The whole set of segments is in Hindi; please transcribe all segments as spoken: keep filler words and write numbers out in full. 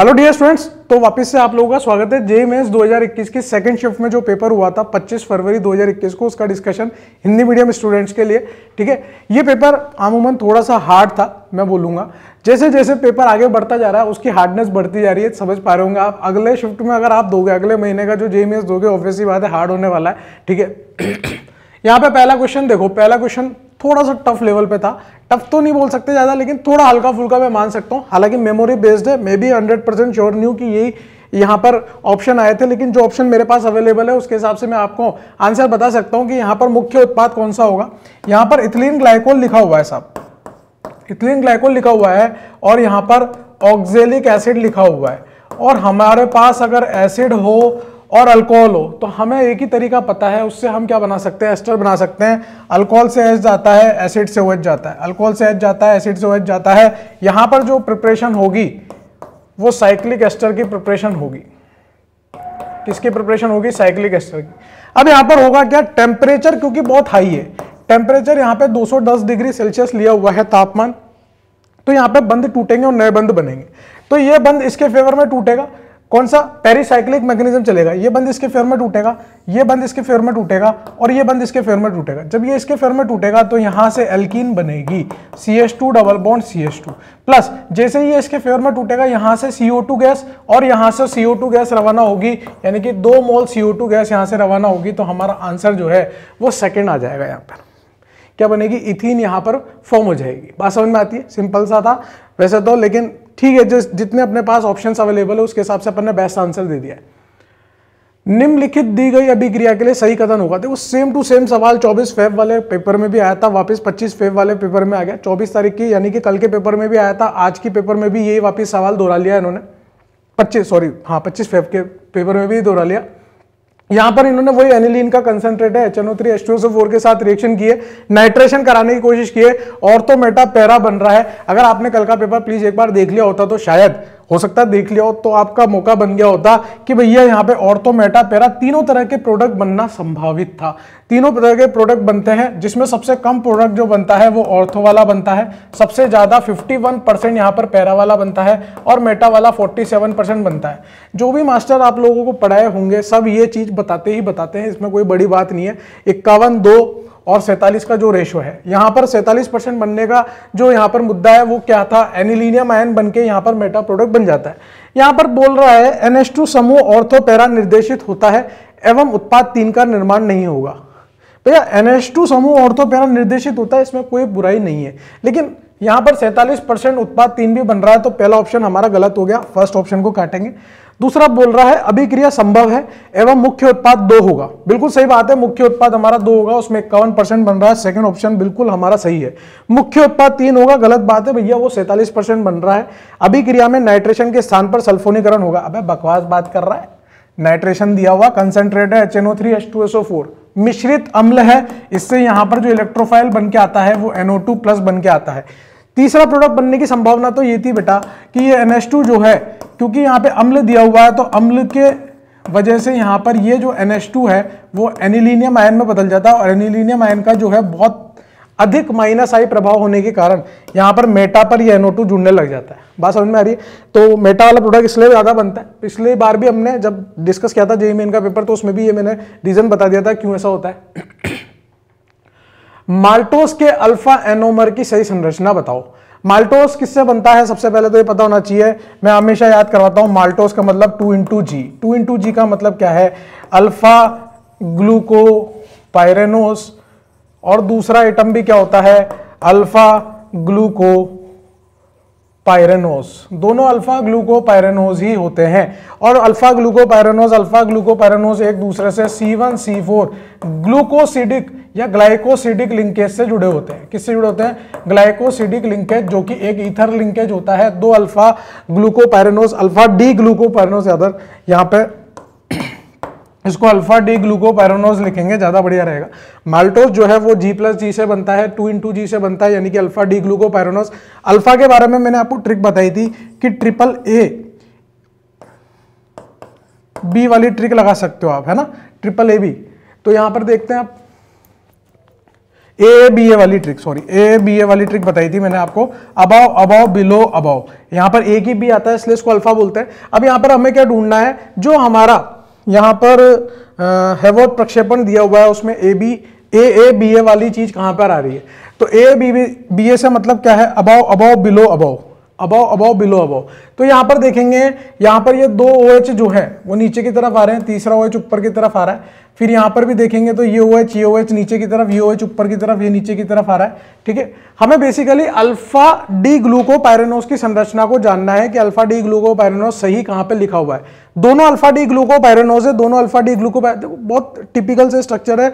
हेलो डियर स्टूडेंट्स, तो वापस से आप लोगों का स्वागत है। जेएमएस दो हज़ार इक्कीस की सेकंड शिफ्ट में जो पेपर हुआ था पच्चीस फरवरी दो हज़ार इक्कीस को, उसका डिस्कशन हिंदी मीडियम स्टूडेंट्स के लिए। ठीक है, ये पेपर आमूमन थोड़ा सा हार्ड था, मैं बोलूँगा। जैसे जैसे पेपर आगे बढ़ता जा रहा है उसकी हार्डनेस बढ़ती जा रही है, समझ पा रहे होंगे आप। अगले शिफ्ट में अगर आप दोगे, अगले महीने का जो जेएमएस दोगे, ऑब्वियसली बात है हार्ड होने वाला है। ठीक है, यहाँ पे पहला क्वेश्चन देखो। पहला क्वेश्चन थोड़ा सा टफ लेवल पे था, टफ तो नहीं बोल सकते ज़्यादा, लेकिन थोड़ा हल्का फुल्का मैं मान सकता हूँ। हालांकि मेमोरी बेस्ड है, मैं भी हंड्रेड परसेंट श्योर नहीं हूँ कि यही यहाँ पर ऑप्शन आए थे, लेकिन जो ऑप्शन मेरे पास अवेलेबल है उसके हिसाब से मैं आपको आंसर बता सकता हूँ कि यहाँ पर मुख्य उत्पाद कौन सा होगा। यहाँ पर इथिलीन ग्लाइकोल लिखा हुआ है साहब, इथिलीन ग्लाइकोल लिखा हुआ है, और यहाँ पर ऑक्जेलिक एसिड लिखा हुआ है। और हमारे पास अगर एसिड हो और अल्कोहल हो तो हमें एक ही तरीका पता है, उससे हम क्या बना सकते हैं, एस्टर बना सकते हैं। अल्कोहल से एच जाता है, एसिड से ओएच जाता है, अल्कोहल से एच जाता है, एसिड से ओएच जाता है। यहाँ पर जो प्रिपरेशन होगी वो साइक्लिक एस्टर की प्रिपरेशन होगी। किसकी प्रिपरेशन होगी? साइक्लिक एस्टर की। अब यहाँ पर होगा क्या, टेम्परेचर क्योंकि बहुत हाई है, टेम्परेचर यहाँ पे दो सौ दस डिग्री सेल्सियस लिया हुआ है तापमान, तो यहाँ पे बंद टूटेंगे और नए बंद बनेंगे। तो ये बंद इसके फेवर में टूटेगा, कौन सा पेरीसाइक्लिक मैकेनिज्म चलेगा। ये बंद इसके फेवर में टूटेगा, ये बंद इसके फेवर में टूटेगा, और ये बंद इसके फेवर में टूटेगा। जब ये इसके फेवर में टूटेगा तो यहाँ से एल्कीन बनेगी, C H two double bond C H two plus. जैसे ही ये इसके फेवर में टूटेगा यहाँ से सी ओ टू गैस और यहाँ से सी ओ टू गैस रवाना होगी, यानी कि दो मोल सी ओ टू गैस यहाँ से रवाना होगी। तो हमारा आंसर जो है वो सेकेंड आ जाएगा। यहाँ पर क्या बनेगी, इथीन यहाँ पर फॉर्म हो जाएगी। बात समझ में आती है, सिंपल सा था वैसे तो, लेकिन ठीक है, जिस जितने अपने पास ऑप्शंस अवेलेबल है उसके हिसाब से अपन ने बेस्ट आंसर दे दिया है। निम्नलिखित दी गई अभिक्रिया के लिए सही कथन होगा। देखो, सेम टू सेम सवाल चौबीस फेब वाले पेपर में भी आया था, वापस पच्चीस फेब वाले पेपर में आ गया। चौबीस तारीख की यानी कि कल के पेपर में भी आया था, आज के पेपर में भी यही वापस सवाल दोहरा लिया इन्होंने। पच्चीस सॉरी हाँ पच्चीस फेब के पेपर में भी दोहरा लिया। यहाँ पर इन्होंने वही एनिलीन का कंसनट्रेट है, H N O three H two S O four के साथ रिएक्शन किए, नाइट्रेशन कराने की कोशिश किए, और तो मेटा पैरा बन रहा है। अगर आपने कल का पेपर प्लीज एक बार देख लिया होता तो शायद हो सकता है देख लिया हो तो आपका मौका बन गया होता कि भैया यहाँ पे ऑर्थो मेटा पैरा तीनों तरह के प्रोडक्ट बनना संभावित था। तीनों तरह के प्रोडक्ट बनते हैं, जिसमें सबसे कम प्रोडक्ट जो बनता है वो ऑर्थो वाला बनता है, सबसे ज़्यादा इक्यावन परसेंट यहाँ पर पैरा वाला बनता है, और मेटा वाला सैंतालीस परसेंट बनता है। जो भी मास्टर आप लोगों को पढ़ाए होंगे सब ये चीज़ बताते ही बताते हैं, इसमें कोई बड़ी बात नहीं है। इक्यावन दो और सैंतालीस का जो रेशो है, यहाँ पर सैंतालीस परसेंट बनने का जो यहाँ पर मुद्दा है वो क्या था, एनिलीनियम आयन बनके यहाँ पर मेटा प्रोडक्ट बन जाता है। यहाँ पर बोल रहा है एन एच टू समूह ऑर्थो पैरा निर्देशित होता है एवं उत्पाद तीन का निर्माण नहीं होगा। भैया एन एच टू समूह ऑर्थो पैरा निर्देशित होता है, इसमें कोई बुराई नहीं है, लेकिन यहाँ पर सैंतालीस परसेंट उत्पाद तीन भी बन रहा है, तो पहला ऑप्शन हमारा गलत हो गया, फर्स्ट ऑप्शन को काटेंगे। दूसरा बोल रहा है अभिक्रिया संभव है एवं मुख्य उत्पाद दो होगा। बिल्कुल सही बात है, मुख्य उत्पाद हमारा दो होगा, उसमें इक्यावन परसेंट बन रहा है, सेकंड ऑप्शन बिल्कुल हमारा सही है। मुख्य उत्पाद तीन होगा, गलत बात है भैया, वो सैंतालीस परसेंट बन रहा है। अभिक्रिया में नाइट्रेशन के स्थान पर सल्फोनीकरण होगा। अबे बकवास बात कर रहा है, नाइट्रेशन दिया हुआ कंसनट्रेट है H N O three H two S O four, मिश्रित अम्ल है, इससे यहाँ पर जो इलेक्ट्रोफाइल बन के आता है वो एन ओ टू प्लस बन के आता है। तीसरा प्रोडक्ट बनने की संभावना तो ये थी बेटा कि ये एन एच टू जो है, क्योंकि यहाँ पे अम्ल दिया हुआ है, तो अम्ल के वजह से यहाँ पर ये जो एन एच टू है वो एनिलीनियम आयन में बदल जाता है, और एनिलीनियम आयन का जो है बहुत अधिक माइनस आई प्रभाव होने के कारण यहाँ पर मेटा पर ये एन ओ टू जुड़ने लग जाता है। बात समझ में आ रही है, तो मेटा वाला प्रोडक्ट इसलिए ज़्यादा बनता है। पिछले बार भी हमने जब डिस्कस किया था जेईई मेन का पेपर, तो उसमें भी ये मैंने रीज़न बता दिया था क्यों ऐसा होता है। माल्टोस के अल्फा एनोमर की सही संरचना बताओ। माल्टोस किससे बनता है सबसे पहले तो ये पता होना चाहिए, मैं हमेशा याद करवाता हूँ। माल्टोस का मतलब two into G, two into G का मतलब क्या है, अल्फा ग्लूको पायरेनोस, और दूसरा एटम भी क्या होता है, अल्फा ग्लूको पायरेनोस। दोनों अल्फा ग्लूको पायरेनोस ही होते हैं, और alpha glucopyranose alpha glucopyranose एक दूसरे से सी वन सी फोर ग्लूकोसिडिक या ग्लाइकोसिडिक लिंकेज से जुड़े होते हैं। किससे जुड़े होते हैं, ग्लाइकोसिडिक लिंकेज, जो कि एक ईथर लिंकेज होता है। दो alpha glucopyranose alpha D glucopyranose, other यहाँ पे इसको अल्फा डी ग्लूको पायरेनोस लिखेंगे, ज़्यादा बढ़िया रहेगा। माल्टोस जो है वो जी प्लस जी से बनता है, टू इंटू जी से बनता है, यानी कि alpha D glucopyranose. Alpha के बारे में मैंने आपको ट्रिक बताई थी कि ट्रिपल ए बी वाली ट्रिक लगा सकते हो आप, है ना, ट्रिपल ए बी। तो यहाँ पर देखते हैं आप, ए बी ए वाली trick, sorry A B A वाली ट्रिक बताई थी मैंने आपको, अबाव अबाव बिलो अबाव, यहाँ पर एक ही बी आता है इसलिए इसको अल्फा बोलते हैं। अब यहाँ पर हमें क्या ढूंढना है, जो हमारा यहाँ पर है वो प्रक्षेपण दिया हुआ है उसमें ए B A A B A वाली चीज कहाँ पर आ रही है, तो ए बी बी ए से मतलब क्या है, above above below above, above above below above. तो यहाँ पर देखेंगे यहाँ पर ये दो OH जो है वो नीचे की तरफ आ रहे हैं, तीसरा OH ऊपर की तरफ आ रहा है, फिर यहाँ पर भी देखेंगे तो ये OH ये OH नीचे की तरफ, ये OH ऊपर की तरफ, ये नीचे की तरफ आ रहा है। ठीक है, हमें बेसिकली अल्फा डी ग्लूकोपायरेनोज की संरचना को जानना है कि अल्फा डी ग्लूकोपायरेनोज सही कहाँ पर लिखा हुआ है। दोनों अल्फा डी ग्लूकोपायरेनोज है, दोनों अल्फा डी ग्लूकोपायर, बहुत टिपिकल से स्ट्रक्चर है,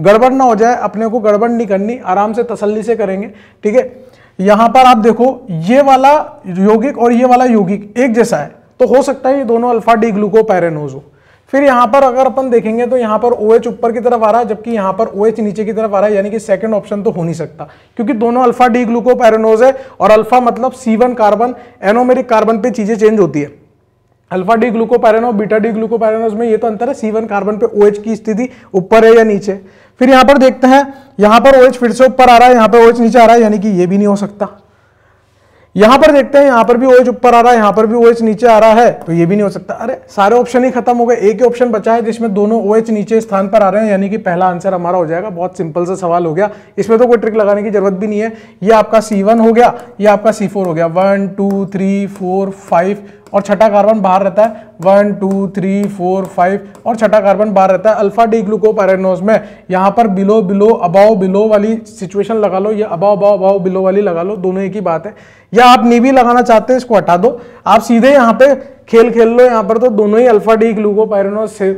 गड़बड़ ना हो जाए, अपने को गड़बड़ नहीं करनी, आराम से तसल्ली से करेंगे। ठीक है, यहाँ पर आप देखो ये वाला यौगिक और ये वाला यौगिक एक जैसा है तो हो सकता है ये दोनों अल्फा डी ग्लूकोपायरेनोज हो। फिर यहाँ पर अगर अपन देखेंगे तो यहाँ पर OH ऊपर की तरफ आ रहा है जबकि यहाँ पर OH नीचे की तरफ आ रहा है, यानी कि सेकंड ऑप्शन तो हो नहीं सकता क्योंकि दोनों अल्फा डी ग्लूकोपायरेनोज है, और अल्फा मतलब C one carbon, anomeric carbon पे चीजें चेंज होती है, alpha D glucopyranose beta D glucopyranose में ये तो अंतर है, सी वन कार्बन पे OH की स्थिति ऊपर है या नीचे। फिर यहाँ पर देखते हैं यहाँ पर OH फिर से ऊपर आ रहा है, यहाँ पर OH नीचे आ रहा है, यानी कि ये भी नहीं हो सकता। यहाँ पर देखते हैं यहाँ पर भी OH ऊपर आ रहा है, यहाँ पर भी OH नीचे आ रहा है, तो ये भी नहीं हो सकता। अरे सारे ऑप्शन ही खत्म हो गए, एक ही ऑप्शन बचा है जिसमें दोनों OH नीचे स्थान पर आ रहे हैं, यानी कि पहला आंसर हमारा हो जाएगा। बहुत सिंपल सा सवाल हो गया, इसमें तो कोई ट्रिक लगाने की जरूरत भी नहीं है। ये आपका सी वन हो गया, ये आपका सी फोर हो गया, one two three four five और छठा कार्बन बाहर रहता है, one two three four five और छठा कार्बन बाहर रहता है। अल्फा डी ग्लूकोपायरेनोज में यहाँ पर बिलो बिलो अबाव बिलो वाली सिचुएशन लगा लो या अबाव अबाव अबाव बिलो वाली लगा लो, दोनों एक ही बात है। या आप नहीं भी लगाना चाहते हैं इसको हटा दो, आप सीधे यहाँ पे खेल खेल लो, यहाँ पर तो दोनों ही अल्फा डी ग्लूकोपायरेनोज से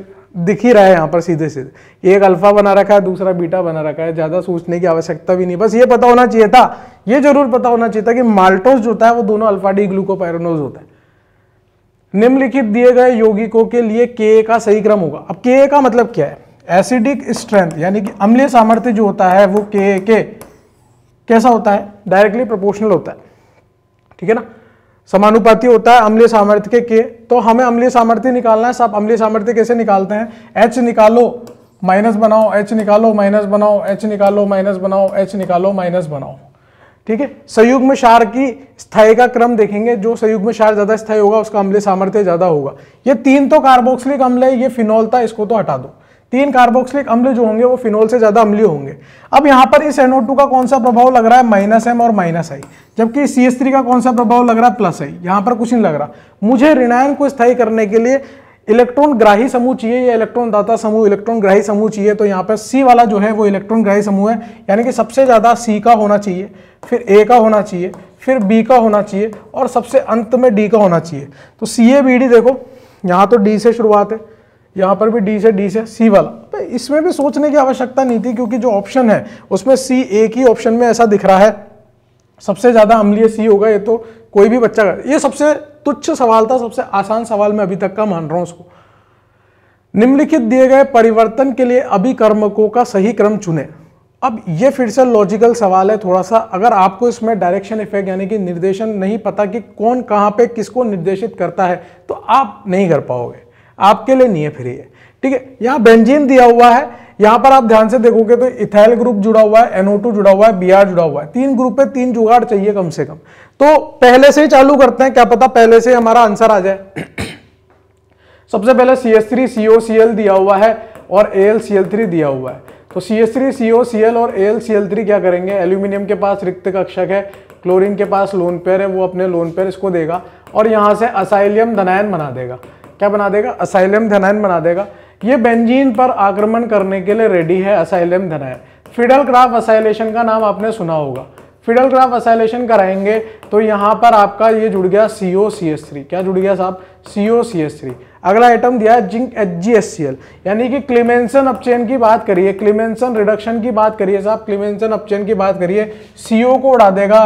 दिख ही रहा है। यहाँ पर सीधे सीधे एक अल्फा बना रखा है, दूसरा बीटा बना रखा है, ज्यादा सोचने की आवश्यकता भी नहीं। बस ये पता होना चाहिए था, ये जरूर पता होना चाहिए था कि माल्टोज जो होता है वो दोनों अल्फा डी ग्लूकोपायरेनोज होता है। निम्नलिखित दिए गए यौगिकों के लिए के का सही क्रम होगा। अब के का मतलब क्या है, एसिडिक स्ट्रेंथ यानी कि अम्लीय सामर्थ्य जो होता है वो के के कैसा होता है, डायरेक्टली प्रोपोर्शनल होता है। ठीक है ना, समानुपाती होता है अम्लीय सामर्थ्य के के। तो हमें अम्लीय सामर्थ्य निकालना है साहब। अम्लीय सामर्थ्य कैसे निकालते हैं, एच निकालो माइनस बनाओ, एच निकालो माइनस बनाओ, एच निकालो माइनस बनाओ, एच निकालो माइनस बनाओ। ठीक है, संयुग्म क्षार की स्थायी का क्रम देखेंगे, जो संयुग्म क्षार ज्यादा स्थायी होगा उसका अम्लीय सामर्थ्य ज्यादा होगा। ये तीन तो कार्बोक्सिलिक अम्ल है, ये फिनोल था, इसको तो हटा दो। तीन कार्बोक्सिलिक अम्ल जो होंगे वो फिनोल से ज्यादा अम्लीय होंगे। अब यहाँ पर इस एन ओ टू का कौन सा प्रभाव लग रहा है, माइनस एम और माइनस आई, जबकि सी एच थ्री का कौन सा प्रभाव लग रहा है, प्लस आई। यहाँ पर कुछ नहीं लग रहा। मुझे ऋणायन को स्थायी करने के लिए इलेक्ट्रॉन ग्राही समूह चाहिए या इलेक्ट्रॉन दाता समूह, इलेक्ट्रॉन ग्राही समूह चाहिए। तो यहाँ पर सी वाला जो है वो इलेक्ट्रॉन ग्राही समूह है, यानी कि सबसे ज़्यादा सी का होना चाहिए, फिर ए का होना चाहिए, फिर बी का होना चाहिए और सबसे अंत में डी का होना चाहिए। तो सी ए बी डी देखो, यहाँ तो डी से शुरुआत है, यहाँ पर भी डी से डी से सी वाला। इसमें भी सोचने की आवश्यकता नहीं थी क्योंकि जो ऑप्शन है उसमें सी एक ही ऑप्शन में ऐसा दिख रहा है सबसे ज़्यादा अम्लीय सी होगा। ये तो कोई भी बच्चा कर, ये सबसे तुच्छ सवाल था, सबसे आसान सवाल मैं अभी तक का मान रहा हूं उसको। निम्नलिखित दिए गए परिवर्तन के लिए अभिकर्मकों का सही क्रम चुने। अब ये फिर से लॉजिकल सवाल है थोड़ा सा, अगर आपको इसमें डायरेक्शन इफेक्ट यानी कि निर्देशन नहीं पता कि कौन कहां पे किसको निर्देशित करता है तो आप नहीं कर पाओगे, आपके लिए नहीं है फिर ये। ठीक है, यहाँ बेंजीन दिया हुआ है, यहाँ पर आप ध्यान से देखोगे तो इथाइल ग्रुप जुड़ा हुआ है, एन ओ टू जुड़ा हुआ है, बी आर जुड़ा हुआ है, तीन ग्रुप पे तीन जुगाड़ चाहिए कम से कम। तो पहले से ही चालू करते हैं, क्या पता पहले से हमारा आंसर आ जाए। सबसे पहले C H three C O C L दिया हुआ है और A L C L three दिया हुआ है। तो C H three C O C L और A L C L three क्या करेंगे, एल्यूमिनियम के पास रिक्त कक्षक है, क्लोरीन के पास लोन पेयर है, वो अपने लोन पेयर इसको देगा और यहाँ से असाइलियम धनायन बना देगा। क्या बना देगा, असाइलियम धनायन बना देगा। ये बेंजीन पर आक्रमण करने के लिए रेडी है, असाइलियम धनायन। फ्रीडल-क्राफ्ट असाइलेशन का नाम आपने सुना होगा। फ्रीडल-क्राफ्ट असाइलेशन कराएंगे तो यहाँ पर आपका ये जुड़ गया सी ओ सी एच थ्री, क्या जुड़ गया साहब, C O C H three. अगला आइटम दिया है zinc H G S C L, यानी कि क्लेमेंसन अपचयन की बात करिए, क्लेमेंसन रिडक्शन की बात करिए साहब, क्लेमेंसन अपचयन की बात करिए। सी ओ को उड़ा देगा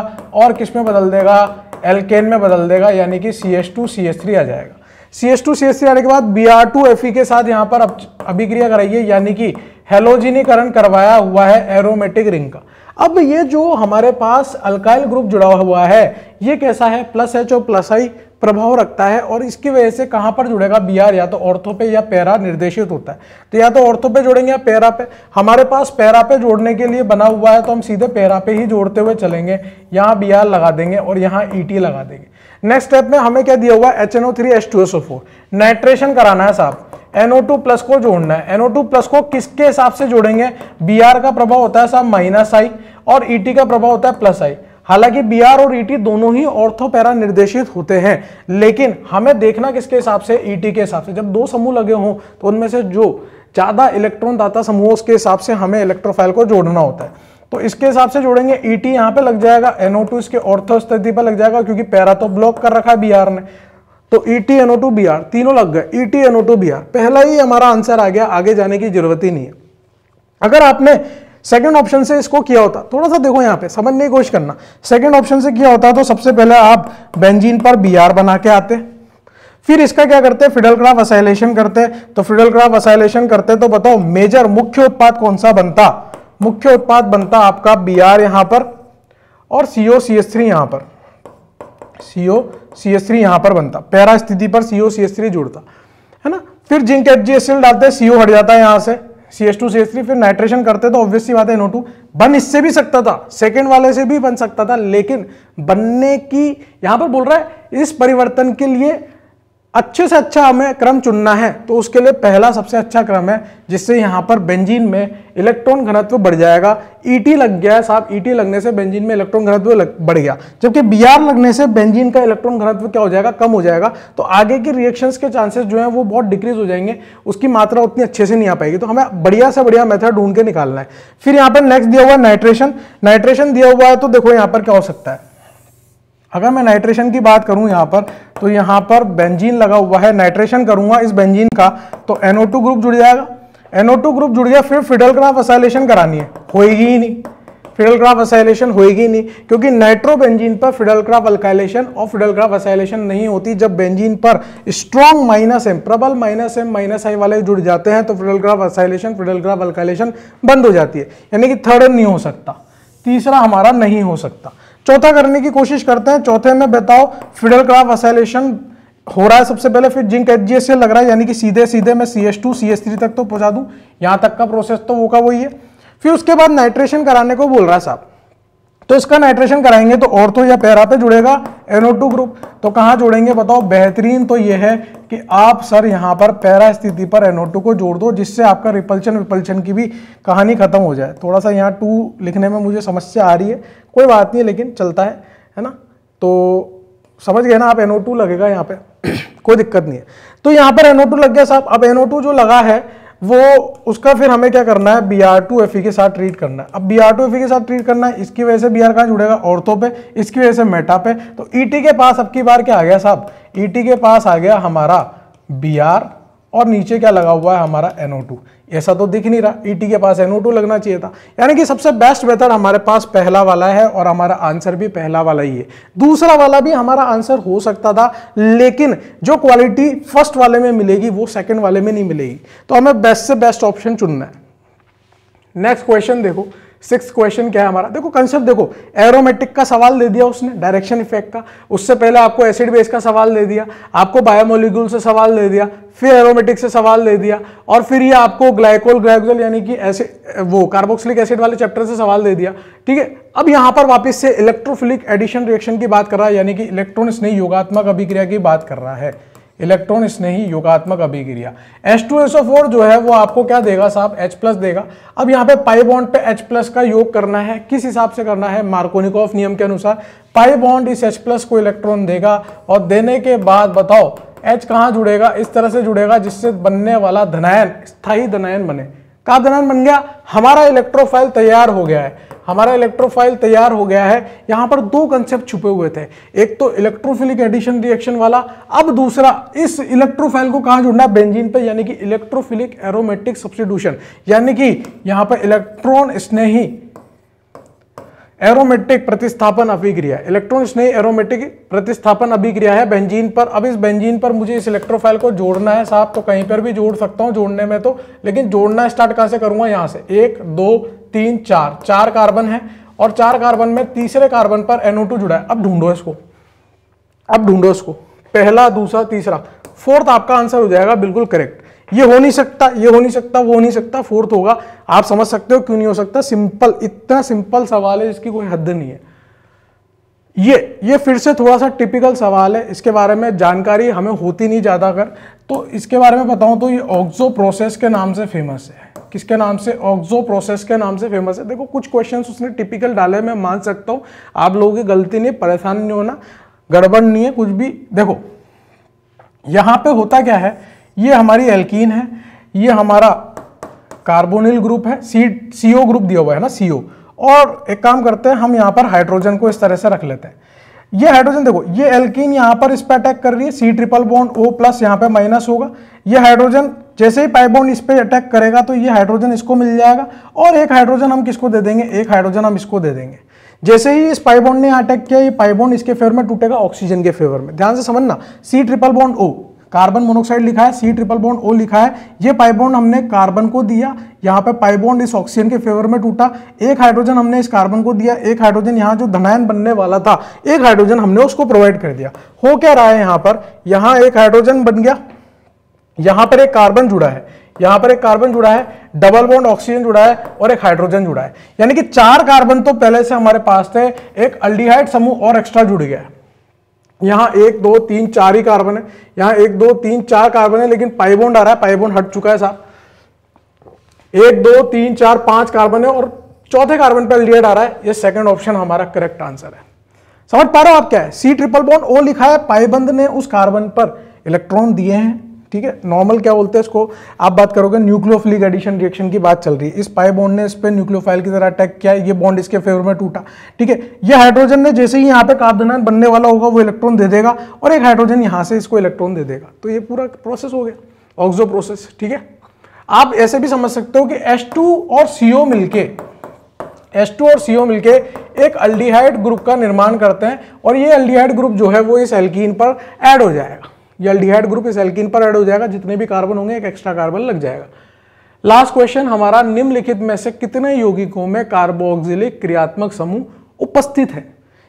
और किस में बदल देगा, एल्केन में बदल देगा, यानी कि C H two C H three आ जाएगा। C H two C H three आने के बाद B R two F E के साथ यहाँ पर अभिक्रिया कराइए, यानी कि हेलोजिनीकरण करवाया हुआ है एरोमेटिक रिंग का। अब ये जो हमारे पास अल्काइल ग्रुप जुड़ा हुआ है ये कैसा है, प्लस एच और प्लस आई प्रभाव रखता है और इसकी वजह से कहाँ पर जुड़ेगा बी आर, या तो ऑर्थो पे या पैरा निर्देशित होता है। तो या तो ऑर्थो पे जोड़ेंगे या पैरा पे। हमारे पास पैरा पे जोड़ने के लिए बना हुआ है तो हम सीधे पैरा पे ही जोड़ते हुए चलेंगे, यहाँ बी आर लगा देंगे और यहाँ ई टी लगा देंगे। नेक्स्ट स्टेप में हमें क्या दिया हुआ है, H N O three H two S O four nitration कराना है साहब। एन ओ टू प्लस को जोड़ना है, एन ओ टू प्लस को किसके हिसाब से जोड़ेंगे, Br का प्रभाव होता है साहब माइनस आई और Et का प्रभाव होता है प्लस आई। हालांकि Br और Et दोनों ही ऑर्थो पैरा निर्देशित होते हैं, लेकिन हमें देखना किसके हिसाब से, Et के हिसाब से। जब दो समूह लगे हों तो उनमें से जो ज़्यादा इलेक्ट्रॉन दाता समूह उसके हिसाब से हमें इलेक्ट्रोफाइल को जोड़ना होता है। तो इसके हिसाब से जोड़ेंगे, Et यहाँ पे लग जाएगा, एन ओ टू इसके ऑर्थो स्थिति पर लग जाएगा क्योंकि पैरा तो ब्लॉक कर रखा है Br ने। तो E T N O two B R तीनों लग गए, E T N O two B R पहला ही हमारा आंसर आ गया, आगे जाने की जरूरत ही नहीं है। अगर आपने सेकंड ऑप्शन से इसको किया होता, थोड़ा सा देखो यहाँ पे समझने की कोशिश करना, सेकंड ऑप्शन से किया होता तो सबसे पहले आप बेंजीन पर Br बना के आते, फिर इसका क्या करते, फ्रीडल-क्राफ्ट असाइलेशन करते। तो फ्रीडल-क्राफ्ट असाइलेशन करते तो बताओ मेजर मुख्य उत्पाद कौन सा बनता, मुख्य उत्पाद बनता आपका Br यहाँ पर और सीओ सी एस थ्री यहाँ पर, सीओ सी एस थ्री यहाँ पर बनता, पैरा स्थिति पर सीओ सी एस थ्री जुड़ता है ना। फिर zinc H G S L डालते, सीओ हट जाता है यहाँ से, C S two C S three, फिर नाइट्रेशन करते तो ऑब्वियसली बात है एन ओ टू बन इससे भी सकता था, सेकंड वाले से भी बन सकता था, लेकिन बनने की यहाँ पर बोल रहा है इस परिवर्तन के लिए अच्छे से अच्छा हमें क्रम चुनना है। तो उसके लिए पहला सबसे अच्छा क्रम है, जिससे यहाँ पर बेंजीन में इलेक्ट्रॉन घनत्व बढ़ जाएगा। E T लग गया है साहब, E T लगने से बेंजीन में इलेक्ट्रॉन घनत्व बढ़ गया, जबकि Br लगने से बेंजीन का इलेक्ट्रॉन घनत्व क्या हो जाएगा, कम हो जाएगा। तो आगे की रिएक्शंस के चांसेस जो है वो बहुत डिक्रीज हो जाएंगे, उसकी मात्रा उतनी अच्छे से नहीं आ पाएगी। तो हमें बढ़िया से बढ़िया मेथड ढूंढ के निकालना है। फिर यहाँ पर नेक्स्ट दिया हुआ है नाइट्रेशन, नाइट्रेशन दिया हुआ है तो देखो यहाँ पर क्या हो सकता है। अगर मैं नाइट्रेशन की बात करूं यहाँ पर, तो यहाँ पर बेंजीन लगा हुआ है, नाइट्रेशन करूंगा इस बेंजीन का तो एन ओ टू ग्रुप जुड़ जाएगा, एन ओ टू ग्रुप जुड़ गया। फिर फ्रीडल-क्राफ्ट असाइलेशन करानी है, होएगी ही नहीं, फ्रीडल-क्राफ्ट असाइलेशन होएगी ही नहीं, क्योंकि नाइट्रो बेंजीन पर फ्रीडल-क्राफ्ट अल्काइलेशन और फ्रीडल-क्राफ्ट असाइलेशन नहीं होती। जब बेंजीन पर स्ट्रॉन्ग माइनस एम, प्रबल माइनस एम माइनस आई वाले जुड़ जाते हैं तो फ्रीडल-क्राफ्ट असाइलेशन, फ्रीडल-क्राफ्ट अल्काइलेशन बंद हो जाती है, यानी कि थर्ड नहीं हो सकता, तीसरा हमारा नहीं हो सकता। चौथा करने की कोशिश करते हैं, चौथे में बताओ फ्रीडल-क्राफ्ट असाइलेशन हो रहा है सबसे पहले, फिर जिंक एचजीएसएल लग रहा है, यानी कि सीधे सीधे मैं C H two C H three तक तो पहुंचा दूं, यहां तक का प्रोसेस तो वो का वही है। फिर उसके बाद नाइट्रेशन कराने को बोल रहा है साहब, तो इसका नाइट्रेशन कराएंगे तो ऑर्थो या पैरा पे जुड़ेगा एन ओ टू ग्रुप, तो कहाँ जोड़ेंगे बताओ। बेहतरीन तो ये है कि आप सर यहाँ पर पैरा स्थिति पर एन ओ टू को जोड़ दो, जिससे आपका रिपल्शन रिपल्शन की भी कहानी खत्म हो जाए। थोड़ा सा यहाँ टू लिखने में मुझे समस्या आ रही है, कोई बात नहीं, लेकिन चलता है, है ना। तो समझ गए ना आप, एन ओ टू लगेगा यहाँ पे कोई दिक्कत नहीं है। तो यहाँ पर एन ओ टू लग गया साहब। अब एन ओ टू जो लगा है वो उसका फिर हमें क्या करना है, B R two F E के साथ ट्रीट करना है। अब B R two F E के साथ ट्रीट करना है, इसकी वजह से Br कहाँ जुड़ेगा, ऑर्थो पे, इसकी वजह से मेटा पे। तो E T के पास अब की बार क्या आ गया साहब, E T के पास आ गया हमारा Br और नीचे क्या लगा हुआ है हमारा एन ओ टू। ऐसा तो दिख नहीं रहा, E T के पास एन ओ टू लगना चाहिए था, यानी कि सबसे बेस्ट मेथड हमारे पास पहला वाला है और हमारा आंसर भी पहला वाला ही है। दूसरा वाला भी हमारा आंसर हो सकता था, लेकिन जो क्वालिटी फर्स्ट वाले में मिलेगी वो सेकंड वाले में नहीं मिलेगी, तो हमें बेस्ट से बेस्ट ऑप्शन चुनना है। नेक्स्ट क्वेश्चन देखो, सिक्स्थ क्वेश्चन क्या है हमारा, देखो कंसेप्ट देखो, एरोमेटिक का सवाल दे दिया उसने, डायरेक्शन इफेक्ट का, उससे पहले आपको एसिड बेस का सवाल दे दिया, आपको बायोमोलिक्यूल से सवाल दे दिया, फिर एरोमेटिक से सवाल दे दिया, और फिर ये आपको ग्लाइकोल ग्लाइकोल यानी कि ऐसे वो कार्बोक्सिलिक एसिड वाले चैप्टर से सवाल दे दिया, ठीक है। अब यहाँ पर वापस से इलेक्ट्रोफिलिक एडिशन रिएक्शन की बात कर रहा है, यानी कि इलेक्ट्रॉन स्नेही योगात्मक अभिक्रिया की बात कर रहा है, इलेक्ट्रॉन स्नेही योगात्मक अभिक्रिया। H two S O four जो है वो आपको क्या देगा साहब, H+ देगा। अब यहाँ पे पाई बॉन्ड पे H+ का योग करना है, किस हिसाब से करना है, मार्कोनिकॉफ नियम के अनुसार पाई बॉन्ड इस H+ को इलेक्ट्रॉन देगा और देने के बाद बताओ H कहाँ जुड़ेगा, इस तरह से जुड़ेगा जिससे बनने वाला धनायन स्थायी धनायन बने। का धनायन बन गया, हमारा इलेक्ट्रोफाइल तैयार हो गया है, हमारा इलेक्ट्रोफाइल तैयार हो गया है। यहाँ पर दो कंसेप्ट छुपे हुए थे, एक तो इलेक्ट्रोफिलिक एडिशन रिएक्शन वाला, अब दूसरा इस इलेक्ट्रोफाइल को कहाँ जोड़ना है, बेंजीन पे, यानी कि इलेक्ट्रोफिलिक एरोमेटिक सब्स्टिट्यूशन, यानी कि यहाँ पर इलेक्ट्रॉन स्नेही एरोमेटिक प्रतिस्थापन अभिक्रिया, इलेक्ट्रॉन स्नेही एरोमेटिक प्रतिस्थापन अभिक्रिया है बेंजीन पर। अब इस बेंजीन पर मुझे इस इलेक्ट्रोफाइल को जोड़ना है साहब, तो कहीं पर भी जोड़ सकता हूँ जोड़ने में तो, लेकिन जोड़ना स्टार्ट कहाँ से करूँगा, यहाँ से एक दो तीन चार, चार कार्बन है और चार कार्बन में तीसरे कार्बन पर एन ओ टू जुड़ा है। अब ढूंढो इसको, अब ढूंढो इसको, पहला, दूसरा, तीसरा, फोर्थ आपका आंसर हो जाएगा बिल्कुल करेक्ट। ये हो नहीं सकता, ये हो नहीं सकता, वो नहीं सकता, फोर्थ होगा। आप समझ सकते हो क्यों नहीं हो सकता, सिंपल, इतना सिंपल सवाल है जिसकी कोई हद नहीं है। ये ये फिर से थोड़ा सा टिपिकल सवाल है, इसके बारे में जानकारी हमें होती नहीं ज़्यादा। अगर तो इसके बारे में बताऊं तो ये ऑक्सो प्रोसेस के नाम से फेमस है। किसके नाम से? ऑक्सो प्रोसेस के नाम से फेमस है। देखो कुछ क्वेश्चंस उसने टिपिकल डाले, मैं मान सकता हूँ, आप लोगों की गलती नहीं, परेशान नहीं होना, गड़बड़ नहीं है कुछ भी। देखो यहाँ पे होता क्या है, ये हमारी एल्कीन है, ये हमारा कार्बोनिल ग्रुप है, सी सी ओ ग्रुप दिया हुआ है ना, सी ओ। और एक काम करते हैं हम यहाँ पर हाइड्रोजन को इस तरह से रख लेते हैं। ये हाइड्रोजन देखो, ये एल्कीन यहाँ पर इस पर अटैक कर रही है, C triple bond O plus यहाँ पे माइनस होगा। ये हाइड्रोजन जैसे ही पाई बॉन्ड इस पर अटैक करेगा तो ये हाइड्रोजन इसको मिल जाएगा, और एक हाइड्रोजन हम किसको दे देंगे, एक हाइड्रोजन हम इसको दे देंगे। जैसे ही इस पाई बॉन्ड ने अटैक किया, ये पाई बॉन्ड इसके फेवर में टूटेगा ऑक्सीजन के फेवर में। ध्यान से समझना, C triple bond O, carbon monoxide लिखा है, सी ट्रिपल बॉन्ड ओ लिखा है। ये पाई बॉन्ड हमने कार्बन को दिया, यहाँ पे पाई बॉन्ड इस ऑक्सीजन के फेवर में टूटा, एक हाइड्रोजन हमने इस कार्बन को दिया, एक हाइड्रोजन यहाँ जो धनायन बनने वाला था, एक हाइड्रोजन हमने उसको प्रोवाइड कर दिया। हो क्या रहा है यहाँ पर, यहाँ एक हाइड्रोजन बन गया, यहाँ पर एक कार्बन जुड़ा है, यहाँ पर एक कार्बन जुड़ा है, डबल बॉन्ड ऑक्सीजन जुड़ा है और एक हाइड्रोजन जुड़ा है। यानी कि चार कार्बन तो पहले से हमारे पास थे, एक अल्डिहाइड समूह और एक्स्ट्रा जुड़ गया है। यहाँ एक दो तीन चार ही कार्बन है, यहाँ एक दो तीन चार कार्बन है, लेकिन पाई बॉन्ड आ रहा है, पाई बॉन्ड हट चुका है साहब। एक दो तीन चार पांच कार्बन है और चौथे कार्बन पे एल्डिहाइड आ रहा है। ये सेकंड ऑप्शन हमारा करेक्ट आंसर है। समझ पा रहे हो आप क्या है, सी ट्रिपल बॉन्ड ओ लिखा है, पाई बॉन्ड ने उस कार्बन पर इलेक्ट्रॉन दिए हैं, ठीक है। नॉर्मल क्या बोलते हैं इसको, आप बात करोगे न्यूक्लियोफिलिक एडिशन रिएक्शन की बात चल रही है। इस पाई बॉन्ड ने इस पे न्यूक्लियोफाइल की तरह अटैक किया, ये बॉन्ड इसके फेवर में टूटा, ठीक है। ये हाइड्रोजन ने जैसे ही यहाँ पे कार्बन बनने वाला होगा वो इलेक्ट्रॉन दे देगा, और एक हाइड्रोजन यहाँ से इसको इलेक्ट्रॉन दे देगा। तो ये पूरा प्रोसेस हो गया ऑक्सो प्रोसेस, ठीक है। आप ऐसे भी समझ सकते हो कि एस टू और सीओ मिलके एस टू और सी ओ मिलके एक एल्डिहाइड ग्रुप का निर्माण करते हैं, और ये एल्डिहाइड ग्रुप जो है वो इस एल्कीन पर ऐड हो जाएगा। ये एल्डिहाइड ग्रुप इस एल्कीन पर ऐड हो जाएगा, जितने भी कार्बन होंगे एक एक्स्ट्रा कार्बन लग जाएगा। लास्ट क्वेश्चन हमारा, निम्नलिखित में से कितने यौगिकों में कार्बोक्सिलिक क्रियात्मक समूह उपस्थित है,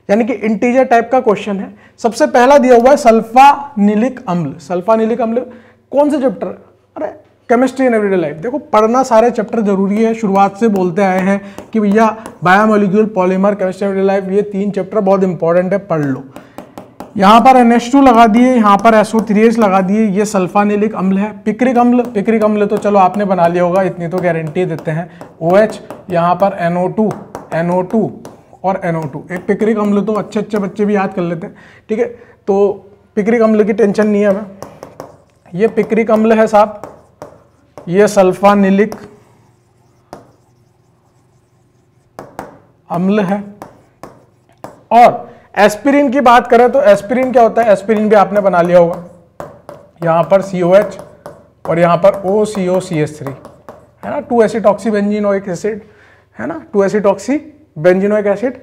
यानी कि इंटीजर टाइप का क्वेश्चन है। सबसे पहला दिया हुआ है सल्फानिलिक अम्ल। सल्फानिलिक अम्ल कौन से चैप्टर, अरे केमिस्ट्री एंड एवरीडे लाइफ। देखो पढ़ना सारे चैप्टर जरूरी है, शुरुआत से बोलते आए हैं कि भैया biomolecule, polymer, chemistry everyday life, ये तीन चैप्टर बहुत इंपॉर्टेंट है, पढ़ लो। यहाँ पर एन एच टू लगा दिए, यहाँ पर एस ओ थ्री एच लगा दिए, ये सल्फानिलिक अम्ल है। पिक्रिक अम्ल, पिक्रिक अम्ल तो चलो आपने बना लिया होगा, इतनी तो गारंटी देते हैं। ओ एच, यहाँ पर N O two, N O two और एन ओ टू। एक पिक्रिक अम्ल तो अच्छे अच्छे बच्चे भी याद कर लेते हैं, ठीक है। तो पिक्रिक अम्ल की टेंशन नहीं है हमें। ये पिक्रिक अम्ल है साहब, ये सल्फानिलिक अम्ल है। और एस्पिरिन की बात करें तो एस्पिरिन क्या होता है, एस्पिरिन भी आपने बना लिया होगा। यहाँ पर सी ओ एच और यहाँ पर ओ सी ओ सी एच थ्री है ना, टू एसिटॉक्सी बेंजीनोइक एसिड है ना, टू एसिटॉक्सी बेंजीनोइक एसिड।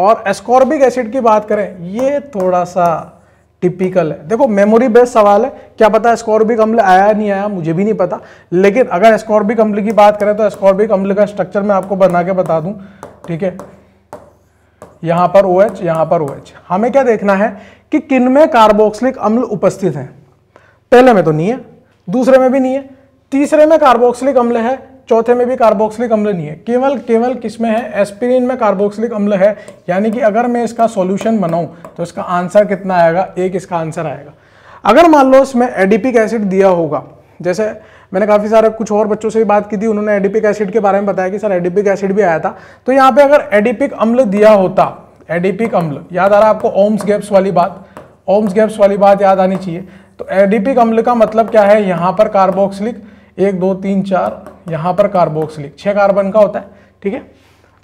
और एस्कॉर्बिक एसिड की बात करें, ये थोड़ा सा टिपिकल है। देखो मेमोरी बेस्ड सवाल है, क्या पता एस्कॉर्बिक अम्ल आया नहीं आया, मुझे भी नहीं पता। लेकिन अगर एस्कॉर्बिक अम्ल की बात करें तो एस्कॉर्बिक अम्ल का स्ट्रक्चर मैं आपको बना के बता दूँ, ठीक है। यहाँ पर OH, यहाँ पर OH। हमें क्या देखना है कि किनमें कार्बोक्सिलिक अम्ल उपस्थित हैं। पहले में तो नहीं है, दूसरे में भी नहीं है, तीसरे में कार्बोक्सिलिक अम्ल है, चौथे में भी कार्बोक्सिलिक अम्ल नहीं है। केवल केवल किसमें है, एस्पिरिन में कार्बोक्सिलिक अम्ल है। यानी कि अगर मैं इसका सॉल्यूशन बनाऊं तो इसका आंसर कितना आएगा, एक इसका आंसर आएगा। अगर मान लो इसमें एडिपिक एसिड दिया होगा, जैसे मैंने काफ़ी सारे कुछ और बच्चों से भी बात की थी, उन्होंने एडिपिक एसिड के बारे में बताया कि सर एडिपिक एसिड भी आया था। तो यहाँ पे अगर एडिपिक अम्ल दिया होता, एडिपिक अम्ल याद आ रहा है आपको, ओम्स गैप्स वाली बात, ओम्स गैप्स वाली बात याद आनी चाहिए। तो एडिपिक अम्ल का मतलब क्या है, यहाँ पर कार्बोक्सिलिक, एक दो तीन चार, यहाँ पर कार्बोक्सिलिक, छः कार्बन का होता है, ठीक है,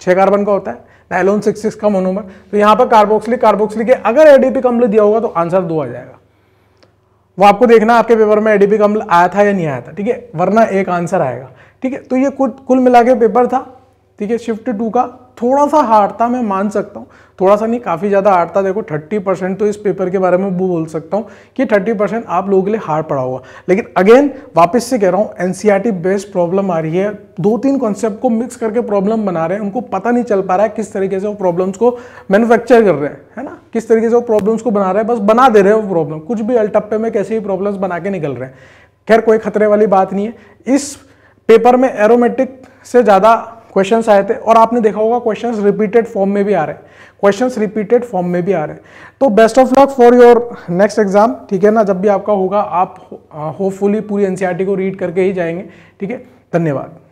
छः कार्बन का होता है, नाइलॉन सिक्सटी सिक्स का मोनोमर। तो यहाँ पर कार्बोक्सिलिक कार्बोक्सिलिक है। अगर एडिपिक अम्ल दिया होगा तो आंसर दो आ जाएगा। वो आपको देखना है आपके पेपर में एडिपिक अम्ल आया था या नहीं आया था, ठीक है, वरना एक आंसर आएगा, ठीक है। तो ये कुल मिला के पेपर था, ठीक है। शिफ्ट टू का थोड़ा सा हार्ड था, मैं मान सकता हूँ, थोड़ा सा नहीं काफ़ी ज़्यादा हार्ड था। देखो तीस परसेंट तो इस पेपर के बारे में वो बोल सकता हूँ कि तीस परसेंट आप लोगों के लिए हार्ड पड़ा होगा। लेकिन अगेन वापस से कह रहा हूँ, एनसीईआरटी बेस्ड प्रॉब्लम आ रही है, दो तीन कॉन्सेप्ट को मिक्स करके प्रॉब्लम बना रहे हैं, उनको पता नहीं चल पा रहा है किस तरीके से वो प्रॉब्लम्स को मैनुफैक्चर कर रहे हैं, है ना, किस तरीके से वो प्रॉब्लम्स को बना रहे हैं, बस बना दे रहे हैं वो प्रॉब्लम, कुछ भी अलटप्पे में कैसे ही प्रॉब्लम्स बना के निकल रहे हैं। खैर कोई खतरे वाली बात नहीं है। इस पेपर में एरोमेटिक से ज़्यादा क्वेश्चंस आए थे और आपने देखा होगा क्वेश्चंस रिपीटेड फॉर्म में भी आ रहे हैं, क्वेश्चंस रिपीटेड फॉर्म में भी आ रहे हैं। तो best of luck for your next exam, ठीक है ना। जब भी आपका होगा आप होपफुली पूरी एनसीईआरटी को रीड करके ही जाएंगे, ठीक है। धन्यवाद।